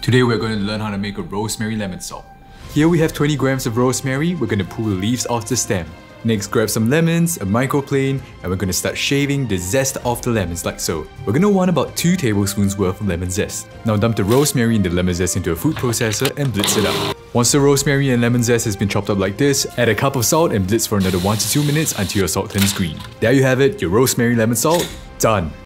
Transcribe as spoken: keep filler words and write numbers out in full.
Today we're going to learn how to make a rosemary lemon salt. Here we have twenty grams of rosemary. We're going to pull the leaves off the stem. Next, grab some lemons, a microplane, and we're going to start shaving the zest off the lemons like so. We're going to want about two tablespoons worth of lemon zest. Now dump the rosemary and the lemon zest into a food processor and blitz it up. Once the rosemary and lemon zest has been chopped up like this, add a cup of salt and blitz for another one to two minutes until your salt turns green. There you have it, your rosemary lemon salt, done!